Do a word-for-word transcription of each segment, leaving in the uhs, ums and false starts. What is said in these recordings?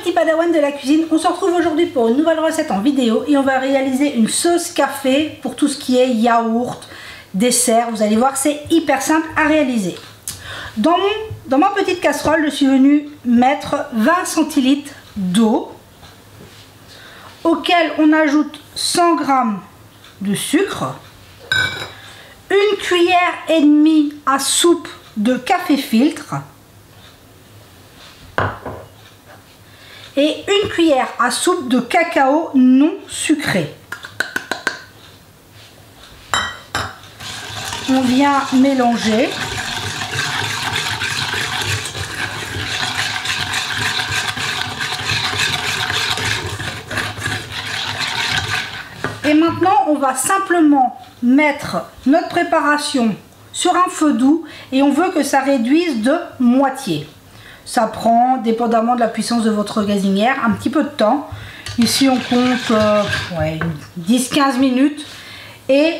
petits padawans de la cuisine, on se retrouve aujourd'hui pour une nouvelle recette en vidéo et on va réaliser une sauce café pour tout ce qui est yaourt, dessert. Vous allez voir, c'est hyper simple à réaliser. Dans, mon, dans ma petite casserole, je suis venue mettre vingt centilitres d'eau, auquel on ajoute cent grammes de sucre, une cuillère et demie à soupe de café filtre et une cuillère à soupe de cacao non sucré. On vient mélanger. Et maintenant, on va simplement mettre notre préparation sur un feu doux et on veut que ça réduise de moitié. Ça prend, dépendamment de la puissance de votre gazinière, un petit peu de temps. Ici, on compte euh, ouais, dix à quinze minutes et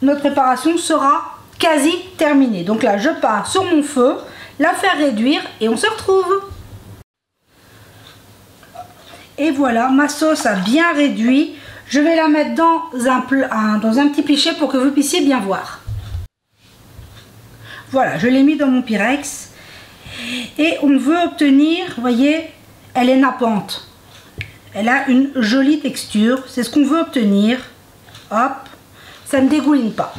notre préparation sera quasi terminée. Donc là, je pars sur mon feu, la faire réduire et on se retrouve. Et voilà, ma sauce a bien réduit. Je vais la mettre dans un, dans un petit pichet pour que vous puissiez bien voir. Voilà, je l'ai mis dans mon Pyrex. Et on veut obtenir, vous voyez, elle est nappante. Elle a une jolie texture. C'est ce qu'on veut obtenir. Hop, ça ne dégouline pas.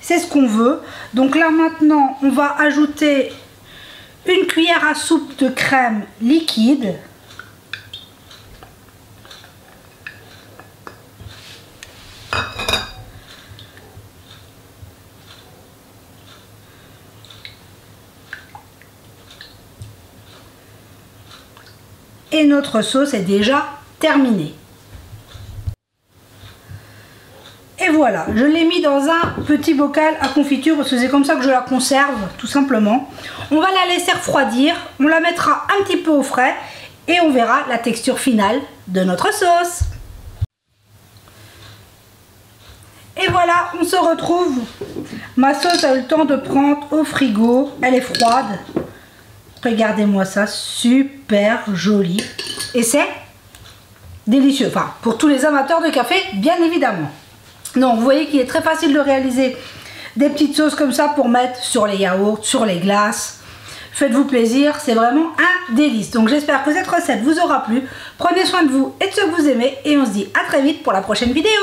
C'est ce qu'on veut. Donc là maintenant, on va ajouter une cuillère à soupe de crème liquide. Et notre sauce est déjà terminée. Et voilà, je l'ai mis dans un petit bocal à confiture parce que c'est comme ça que je la conserve, tout simplement. On va la laisser refroidir, on la mettra un petit peu au frais et on verra la texture finale de notre sauce. Et voilà, on se retrouve. Ma sauce a eu le temps de prendre au frigo, elle est froide. Regardez-moi ça, super joli. Et c'est délicieux. Enfin, pour tous les amateurs de café, bien évidemment. Donc, vous voyez qu'il est très facile de réaliser des petites sauces comme ça pour mettre sur les yaourts, sur les glaces. Faites-vous plaisir, c'est vraiment un délice. Donc, j'espère que cette recette vous aura plu. Prenez soin de vous et de ceux que vous aimez. Et on se dit à très vite pour la prochaine vidéo.